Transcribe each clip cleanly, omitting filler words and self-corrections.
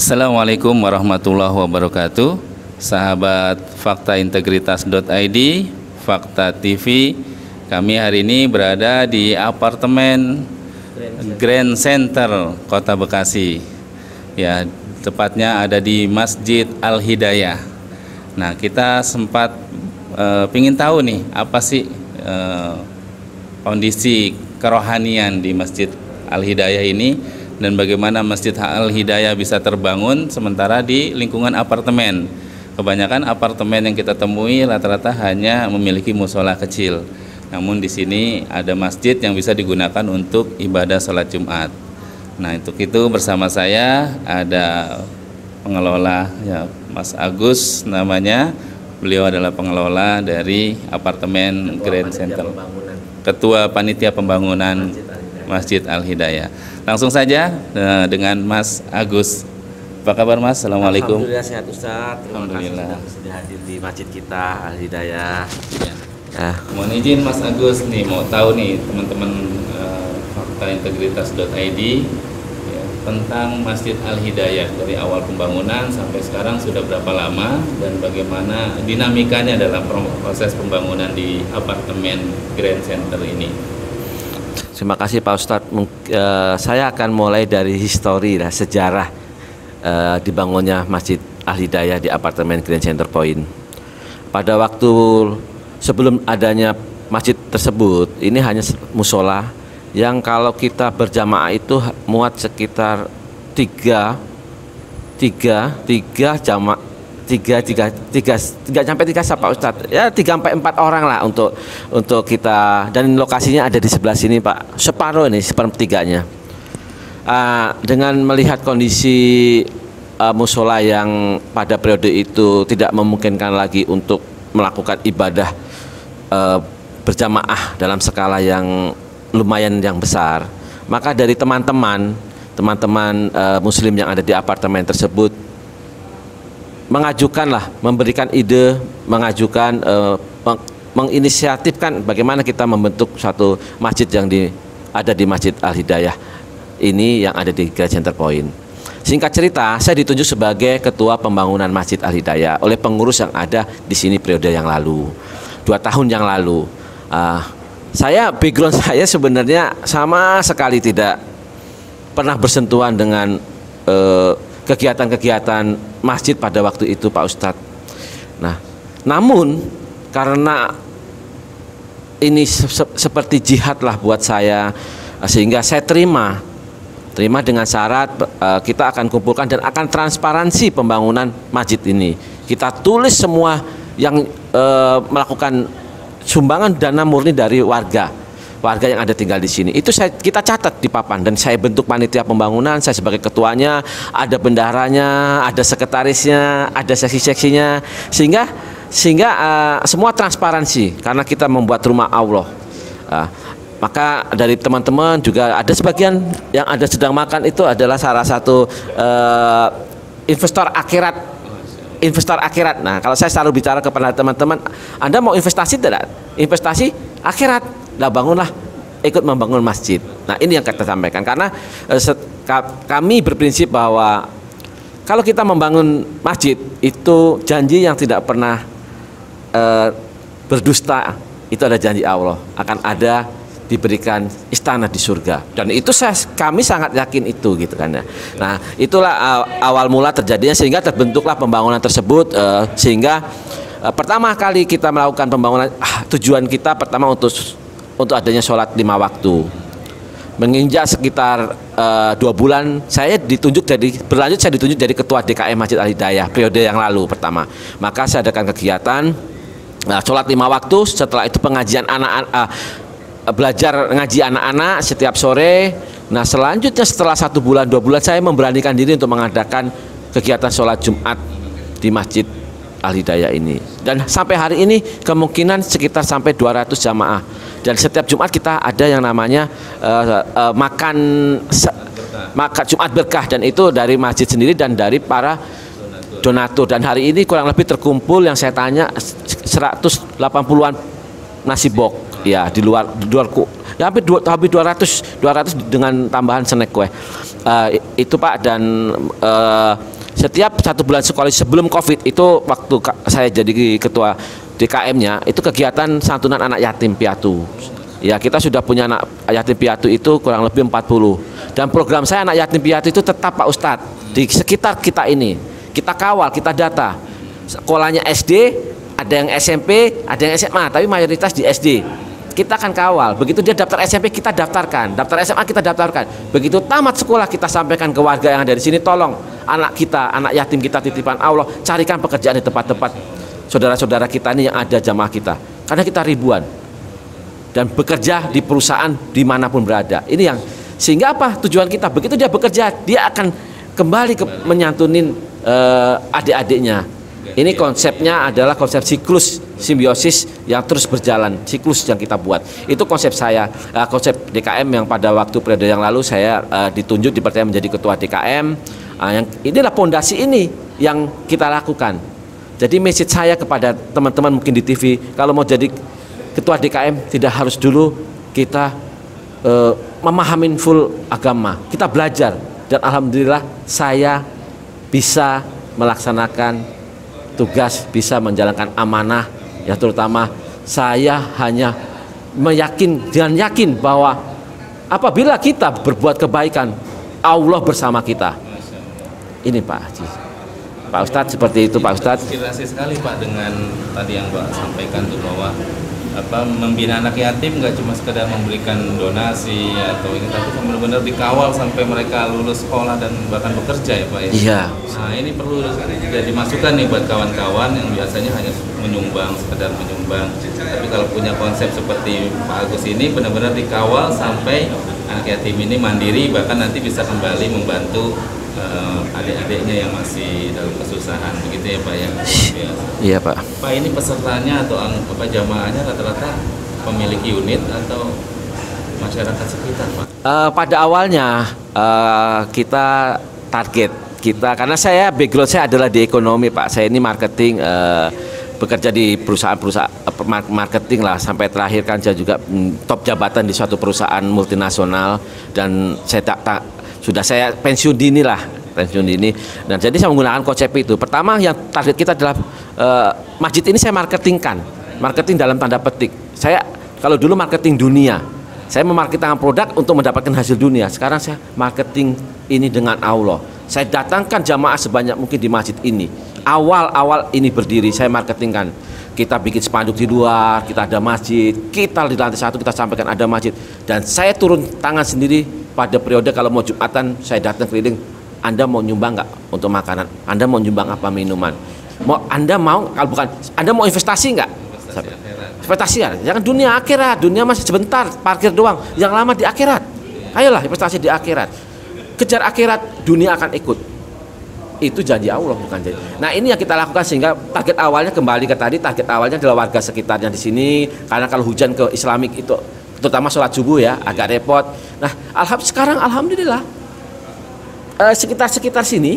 Assalamualaikum warahmatullahi wabarakatuh. Sahabat FaktaIntegritas.id, Fakta TV, kami hari ini berada di apartemen Grand Centre Kota Bekasi. Ya, tepatnya ada di Masjid Al-Hidayah. Nah, kita sempat pingin tahu nih apa sih kondisi kerohanian di Masjid Al-Hidayah ini, dan bagaimana Masjid Al-Hidayah bisa terbangun sementara di lingkungan apartemen. Kebanyakan apartemen yang kita temui rata-rata hanya memiliki musola kecil. Namun di sini ada masjid yang bisa digunakan untuk ibadah sholat Jumat. Nah, untuk itu bersama saya ada pengelola, ya, Mas Agus namanya. Beliau adalah pengelola dari apartemen Grand Centre, Ketua Panitia Pembangunan Masjid Al-Hidayah. Langsung saja dengan Mas Agus. Apa kabar, Mas? Assalamualaikum. Alhamdulillah sehat, Ustaz. Terima kasih sudah hadir di masjid kita Al-Hidayah. Ya. Nah, mohon izin Mas Agus nih, mau tahu nih teman-teman FaktaIntegritas.id ya, tentang Masjid Al-Hidayah dari awal pembangunan sampai sekarang sudah berapa lama, dan bagaimana dinamikanya dalam proses pembangunan di apartemen Grand Centre ini. Terima kasih Pak Ustadz. Saya akan mulai dari histori, sejarah dibangunnya Masjid Al-Hidayah di apartemen Grand Centre Point. Pada waktu sebelum adanya masjid tersebut, ini hanya musola yang kalau kita berjamaah itu muat sekitar tiga sampai tiga siapa Ustadz, ya 3 sampai 4 orang lah untuk kita, dan lokasinya ada di sebelah sini Pak, separuh ini, sepertiganya. Dengan melihat kondisi musola yang pada periode itu tidak memungkinkan lagi untuk melakukan ibadah berjamaah dalam skala yang lumayan yang besar, maka dari teman-teman muslim yang ada di apartemen tersebut mengajukanlah, memberikan ide, mengajukan, menginisiatifkan bagaimana kita membentuk satu masjid yang ada di Masjid Al-Hidayah ini yang ada di Grand Centre Point. Singkat cerita, saya ditunjuk sebagai ketua pembangunan Masjid Al-Hidayah oleh pengurus yang ada di sini periode yang lalu, 2 tahun yang lalu. Background saya sebenarnya sama sekali tidak pernah bersentuhan dengan kegiatan-kegiatan masjid pada waktu itu Pak Ustadz. Nah, namun karena ini seperti jihad lah buat saya, sehingga saya terima dengan syarat kita akan kumpulkan dan akan transparansi pembangunan masjid ini. Kita tulis semua yang melakukan sumbangan dana murni dari warga yang ada tinggal di sini. Itu kita catat di papan, dan saya bentuk panitia pembangunan, saya sebagai ketuanya, ada bendaharanya, ada sekretarisnya, ada seksi-seksinya, sehingga semua transparansi karena kita membuat rumah Allah. Maka dari teman-teman juga ada sebagian yang ada sedang makan, itu adalah salah satu investor akhirat. Nah, kalau saya selalu bicara kepada teman-teman, Anda mau investasi tidak? Investasi akhirat. Nah, bangunlah, ikut membangun masjid. Nah, ini yang kita sampaikan karena kami berprinsip bahwa kalau kita membangun masjid itu janji yang tidak pernah berdusta, itu ada janji Allah akan ada diberikan istana di surga, dan itu kami sangat yakin itu, gitu kan ya. Nah, itulah awal mula terjadinya, sehingga terbentuklah pembangunan tersebut, sehingga pertama kali kita melakukan pembangunan, tujuan kita pertama untuk adanya sholat 5 waktu. Menginjak sekitar 2 bulan, saya ditunjuk jadi ketua DKM Masjid Al-Hidayah periode yang lalu pertama. Maka saya adakan kegiatan sholat 5 waktu. Setelah itu pengajian belajar ngaji anak-anak setiap sore. Nah, selanjutnya setelah 1 bulan 2 bulan saya memberanikan diri untuk mengadakan kegiatan sholat Jumat di Masjid Al-Hidayah ini, dan sampai hari ini kemungkinan sekitar sampai 200 jamaah, dan setiap Jumat kita ada yang namanya makan Jumat berkah, dan itu dari masjid sendiri dan dari para donatur. Dan hari ini kurang lebih terkumpul, yang saya tanya, 180-an nasi box ya, di luar ya hampir 200 dengan tambahan snack kue. Itu Pak, dan setiap satu bulan sekali sebelum COVID itu waktu saya jadi ketua DKM-nya itu kegiatan santunan anak yatim piatu. Ya, kita sudah punya anak yatim piatu itu kurang lebih 40. Dan program saya anak yatim piatu itu tetap Pak Ustadz, di sekitar kita ini kita kawal, kita data. Sekolahnya SD, ada yang SMP, ada yang SMA, tapi mayoritas di SD. Kita akan kawal, begitu dia daftar SMP kita daftarkan, daftar SMA kita daftarkan. Begitu tamat sekolah kita sampaikan ke warga yang ada di sini, tolong anak kita, anak yatim kita titipan Allah, carikan pekerjaan di tempat-tempat saudara-saudara kita ini yang ada jamaah kita. Karena kita ribuan. Dan bekerja di perusahaan dimanapun berada. Ini yang sehingga apa tujuan kita, begitu dia bekerja dia akan kembali ke menyantunin adik-adiknya. Ini konsepnya adalah konsep siklus simbiosis yang terus berjalan, siklus yang kita buat. Itu konsep saya, konsep DKM yang pada waktu periode yang lalu saya ditunjuk, dipercaya menjadi ketua DKM. Yang inilah pondasi ini yang kita lakukan. Jadi message saya kepada teman-teman mungkin di TV, kalau mau jadi ketua DKM tidak harus dulu kita memahamin full agama, kita belajar, dan alhamdulillah saya bisa melaksanakan tugas, bisa menjalankan amanah, ya terutama saya hanya meyakin dan yakin bahwa apabila kita berbuat kebaikan Allah bersama kita. Ini Pak Haji, Pak Ustadz, seperti itu Pak Ustadz. Inspirasi sekali Pak dengan tadi yang Pak sampaikan tuh, bahwa membina anak yatim nggak cuma sekedar memberikan donasi atau ini, tapi benar-benar dikawal sampai mereka lulus sekolah dan bahkan bekerja ya Pak ya. Iya. Nah ini perlu jadi masukan nih buat kawan-kawan yang biasanya hanya menyumbang, sekedar menyumbang. Tapi kalau punya konsep seperti Pak Agus ini, benar-benar dikawal sampai anak yatim ini mandiri, bahkan nanti bisa kembali membantu adik-adiknya yang masih dalam kesusahan, begitu ya Pak ya? Iya Pak. Pak, ini pesertanya atau apa jamaahnya rata-rata memiliki unit atau masyarakat sekitar Pak? Pada awalnya kita target kita, karena saya background saya adalah di ekonomi Pak, saya ini marketing, bekerja di perusahaan-perusahaan marketing lah, sampai terakhir kan saya juga top jabatan di suatu perusahaan multinasional, dan saya sudah saya pensiun dini lah, pensiun dini. Nah, jadi saya menggunakan konsep itu. Pertama yang target kita adalah masjid ini saya marketingkan, marketing dalam tanda petik. Saya kalau dulu marketing dunia, saya memarketingkan produk untuk mendapatkan hasil dunia. Sekarang saya marketing ini dengan Allah. Saya datangkan jamaah sebanyak mungkin di masjid ini. Awal-awal ini berdiri saya marketingkan. Kita bikin spanduk di luar, kita ada masjid, kita di lantai 1 kita sampaikan ada masjid. Dan saya turun tangan sendiri pada periode kalau mau Jumatan saya datang keliling. Anda mau nyumbang nggak untuk makanan? Anda mau nyumbang apa minuman? Mau Anda mau kalau bukan Anda mau investasi nggak? Investasi ya, jangan dunia akhirat, dunia masih sebentar parkir doang. Yang lama di akhirat. Ayolah investasi di akhirat. Kejar akhirat, dunia akan ikut. Itu janji Allah, bukan janji. Nah ini yang kita lakukan sehingga target awalnya kembali ke tadi, target awalnya adalah warga sekitarnya di sini, karena kalau hujan ke Islamik itu terutama sholat subuh ya agak repot. Nah sekarang alhamdulillah sekitar sini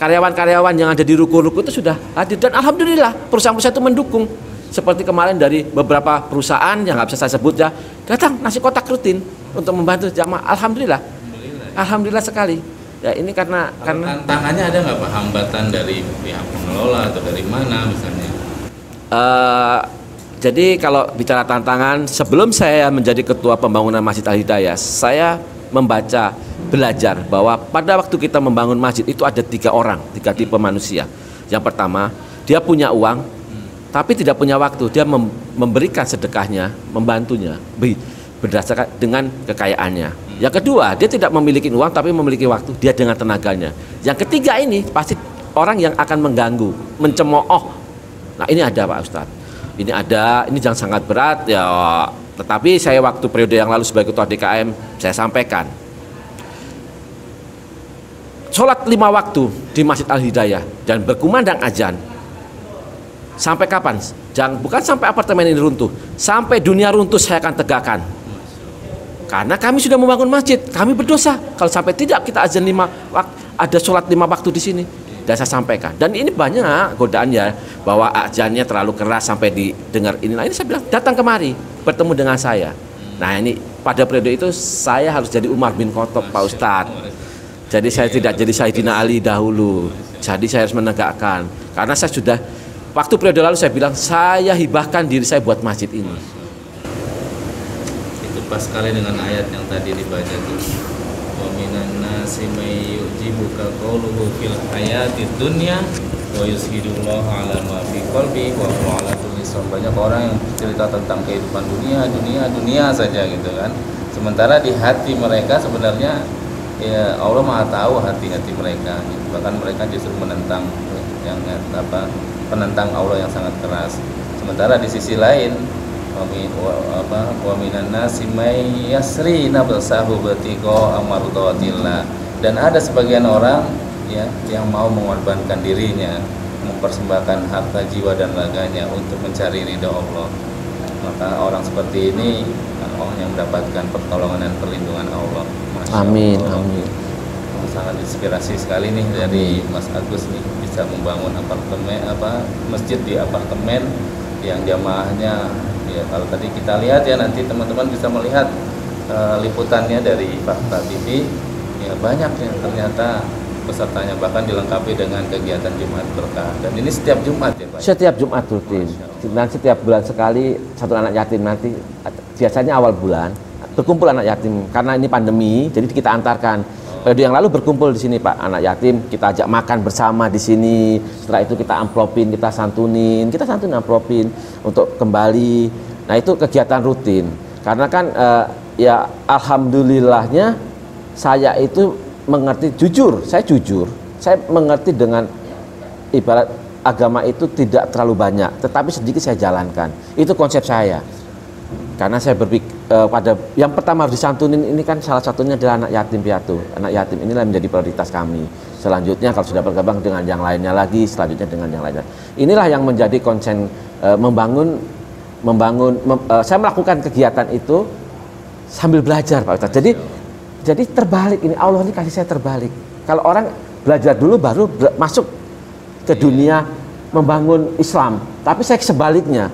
karyawan-karyawan yang ada di ruko-ruko itu sudah hadir, dan alhamdulillah perusahaan-perusahaan itu mendukung, seperti kemarin dari beberapa perusahaan yang nggak bisa saya sebut ya, datang nasi kotak rutin untuk membantu jamaah. Alhamdulillah, alhamdulillah sekali. Ya ini karena tantangannya ada nggak Pak, hambatan dari pihak pengelola atau dari mana misalnya? Jadi kalau bicara tantangan, sebelum saya menjadi ketua pembangunan Masjid Al-Hidayah, saya membaca, belajar bahwa pada waktu kita membangun masjid itu ada tiga tipe manusia. Yang pertama, dia punya uang tapi tidak punya waktu, dia memberikan sedekahnya, membantunya berdasarkan dengan kekayaannya. Yang kedua, dia tidak memiliki uang tapi memiliki waktu, dia dengan tenaganya. Yang ketiga ini pasti orang yang akan mengganggu, mencemooh. Nah ini ada Pak Ustadz, ini ada, ini jangan sangat berat ya. Tetapi saya waktu periode yang lalu sebagai ketua DKM saya sampaikan, sholat 5 waktu di Masjid Al-Hidayah dan berkumandang azan. Sampai kapan? Jangan, bukan sampai apartemen ini runtuh, sampai dunia runtuh saya akan tegakkan. Karena kami sudah membangun masjid, kami berdosa kalau sampai tidak kita azan 5 waktu, ada sholat 5 waktu di sini. Dan saya sampaikan, dan ini banyak godaannya bahwa azannya terlalu keras sampai didengar inilah. Ini saya bilang datang kemari, bertemu dengan saya. Nah ini pada periode itu saya harus jadi Umar bin Khattab, Pak Ustadz. Jadi saya tidak jadi Sayyidina Ali dahulu. Jadi saya harus menegakkan. Karena saya sudah, waktu periode lalu saya bilang, saya hibahkan diri saya buat masjid ini. Itu pas sekali dengan ayat yang tadi dibaca itu. Wa minan nasi may yujibuka qawluhu fil hayatid dunya wa yushidullahu ala ma fi qalbi wa huwa ala kulli syai'in. Banyak orang yang cerita tentang kehidupan dunia saja gitu kan. Sementara di hati mereka sebenarnya ya Allah Maha tahu hati-hati mereka. Bahkan mereka justru menentang penentang Allah yang sangat keras. Sementara di sisi lain wa minan nasi may yasri nafsahu batiqa amardatillah, dan ada sebagian orang ya yang mau mengorbankan dirinya, mempersembahkan harta, jiwa dan raganya untuk mencari ridha Allah. Maka orang seperti ini orang yang mendapatkan pertolongan dan perlindungan Allah. Amin, amin. Sangat inspirasi sekali nih dari Mas Agus nih, bisa membangun apartemen masjid di apartemen yang jamaahnya ya, kalau tadi kita lihat ya, nanti teman-teman bisa melihat liputannya dari Fakta TV ya, banyak yang ternyata pesertanya, bahkan dilengkapi dengan kegiatan Jumat berkah, dan ini setiap Jumat ya Pak? Setiap Jumat rutin, dan setiap bulan sekali satu anak yatim. Nanti biasanya awal bulan berkumpul anak yatim, karena ini pandemi jadi kita antarkan. Periode yang lalu berkumpul di sini Pak, anak yatim kita ajak makan bersama di sini. Setelah itu kita amplopin, kita santunin amplopin untuk kembali. Nah itu kegiatan rutin. Karena kan ya alhamdulillahnya saya itu mengerti, jujur. Saya mengerti dengan ibarat agama itu tidak terlalu banyak, tetapi sedikit saya jalankan. Itu konsep saya. Karena saya berpikir yang pertama harus disantunin ini kan salah satunya adalah anak yatim piatu. Anak yatim inilah yang menjadi prioritas kami. Selanjutnya kalau sudah berkembang dengan yang lainnya lagi, selanjutnya dengan yang lainnya. Inilah yang menjadi konsen saya melakukan kegiatan itu sambil belajar Pak Ustadz. Jadi terbalik ini, Allah ini kasih saya terbalik. Kalau orang belajar dulu baru masuk ke dunia membangun Islam. Tapi saya sebaliknya.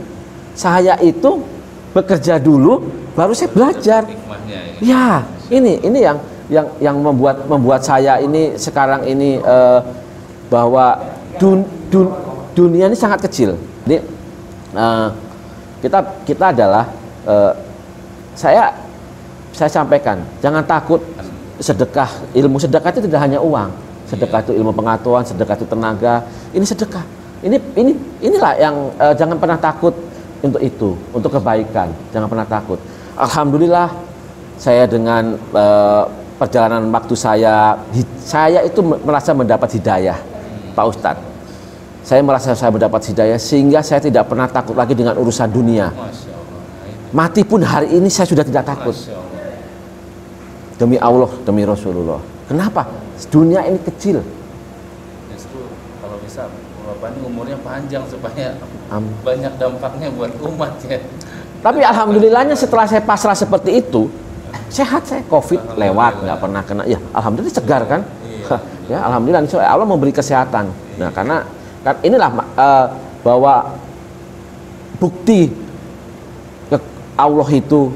Saya itu bekerja dulu baru saya belajar. Ya, ini yang membuat saya ini sekarang ini bahwa dunia ini sangat kecil. Jadi kita adalah saya sampaikan, jangan takut sedekah. Ilmu sedekah itu tidak hanya uang. Sedekah itu ilmu pengetahuan, sedekah itu tenaga. Ini sedekah. Inilah yang jangan pernah takut. Untuk itu, untuk kebaikan, jangan pernah takut. Alhamdulillah, saya dengan perjalanan waktu saya itu merasa mendapat hidayah, Pak Ustadz. Saya merasa saya mendapat hidayah, sehingga saya tidak pernah takut lagi dengan urusan dunia. Mati pun hari ini saya sudah tidak takut. Demi Allah, demi Rasulullah. Kenapa? Dunia ini kecil. Justru kalau bisa, bapaknya umurnya panjang supaya banyak dampaknya buat umat ya. Tapi alhamdulillahnya setelah saya pasrah seperti itu, sehat saya, COVID lewat, nggak pernah kena. Ya alhamdulillah segar kan. Ya alhamdulillah Allah memberi kesehatan. Nah karena kan inilah bahwa bukti Allah itu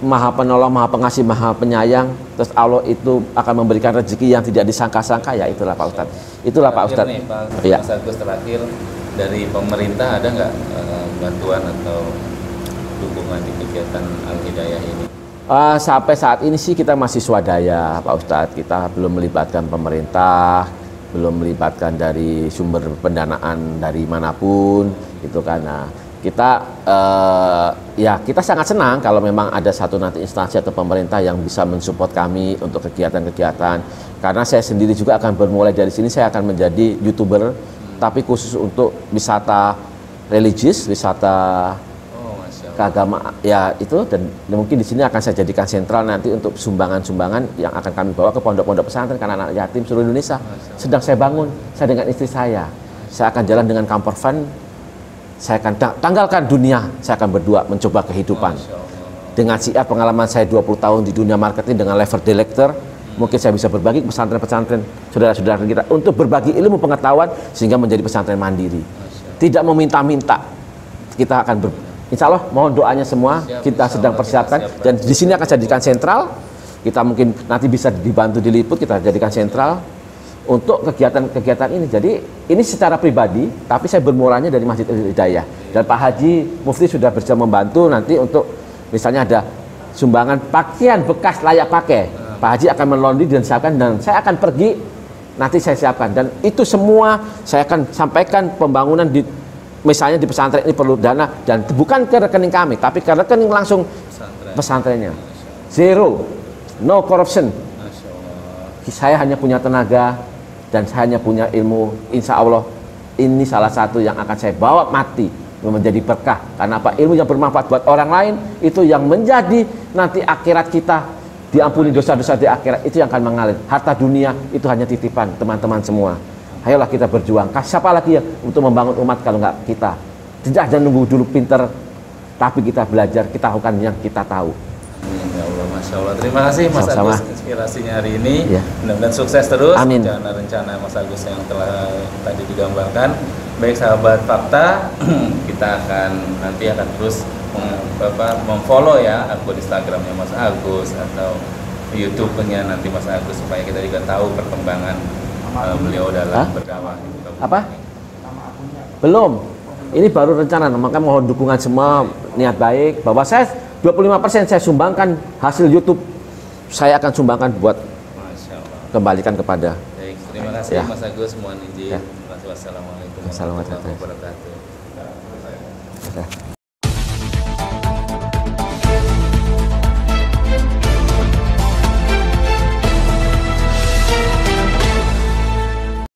Maha Penolong, Maha Pengasih, Maha Penyayang. Terus Allah itu akan memberikan rezeki yang tidak disangka-sangka. Ya itulah Pak Ustadz. Itulah Pak Ustadz. Iya. Mas Agus, terakhir dari pemerintah ada nggak bantuan atau dukungan di kegiatan Al-Hidayah ini? Sampai saat ini sih kita masih swadaya Pak Ustadz. Kita belum melibatkan pemerintah, belum melibatkan dari sumber pendanaan dari manapun, gitu kan. Nah, kita sangat senang kalau memang ada satu nanti instansi atau pemerintah yang bisa mensupport kami untuk kegiatan-kegiatan. Karena saya sendiri juga akan bermulai dari sini, saya akan menjadi YouTuber, tapi khusus untuk wisata religius, wisata keagamaan ya itu, dan mungkin di sini akan saya jadikan sentral nanti untuk sumbangan-sumbangan yang akan kami bawa ke pondok-pondok pesantren karena anak yatim seluruh Indonesia. Sedang saya bangun, saya dengan istri saya akan jalan dengan Kampor Fund. Saya akan tanggalkan dunia, saya akan berdua mencoba kehidupan. Dengan pengalaman saya 20 tahun di dunia marketing dengan level director, mungkin saya bisa berbagi ke pesantren-pesantren saudara-saudara kita untuk berbagi ilmu pengetahuan sehingga menjadi pesantren mandiri. Tidak meminta-minta. Kita akan Insya Allah mohon doanya semua, kita sedang persiapkan, dan di sini akan jadikan sentral. Kita mungkin nanti bisa dibantu diliput, kita jadikan sentral untuk kegiatan-kegiatan ini. Jadi ini secara pribadi, tapi saya bermulanya dari Masjid Al-Hidayah. Dan Pak Haji Mufti sudah bersedia membantu nanti untuk misalnya ada sumbangan pakaian bekas layak pakai. Pak Haji akan melondri dan siapkan, dan saya akan pergi, nanti saya siapkan. Dan itu semua saya akan sampaikan pembangunan di misalnya di pesantren ini perlu dana, dan bukan ke rekening kami, tapi ke rekening langsung pesantrennya. Zero, no corruption. Saya hanya punya tenaga dan saya hanya punya ilmu. Insya Allah ini salah satu yang akan saya bawa mati menjadi berkah. Karena apa? Ilmu yang bermanfaat buat orang lain itu yang menjadi nanti akhirat kita diampuni dosa-dosa di akhirat, itu yang akan mengalir. Harta dunia itu hanya titipan teman-teman semua. Ayolah kita berjuang. Siapa lagi yang untuk membangun umat kalau enggak kita? Tidak ada nunggu dulu pinter, tapi kita belajar, kita lakukan yang kita tahu. Ya Allah, Masya Allah. Terima kasih Mas Agus inspirasinya hari ini. Ya. Mudah-mudahan sukses terus. Amin. Rencana Mas Agus yang telah tadi digambarkan. Baik sahabat Fakta, kita akan nanti akan terus memfollow ya akun Instagramnya Mas Agus atau YouTube-nya nanti Mas Agus, supaya kita juga tahu perkembangan beliau dalam berdakwah. Apa? Belum. Ini baru rencana, maka mohon dukungan semua, niat baik. Bahwa saya 25% saya sumbangkan hasil YouTube. Saya akan sumbangkan buat kembalikan kepada. Baik, terima kasih ya. Mas Agus, mohon izin. Ya. Wassalamualaikum warahmatullahi wabarakatuh.